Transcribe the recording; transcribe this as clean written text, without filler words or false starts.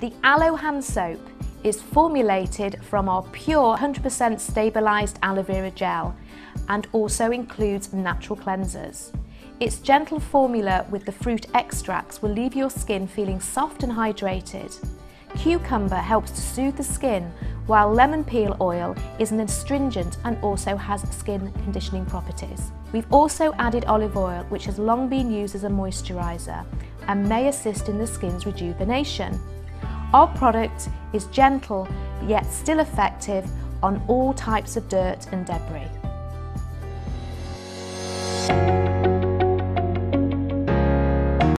The Aloe Hand Soap is formulated from our pure 100% stabilised aloe vera gel and also includes natural cleansers. Its gentle formula with the fruit extracts will leave your skin feeling soft and hydrated. Cucumber helps to soothe the skin, while lemon peel oil is an astringent and also has skin conditioning properties. We've also added olive oil, which has long been used as a moisturiser and may assist in the skin's rejuvenation. Our product is gentle yet still effective on all types of dirt and debris.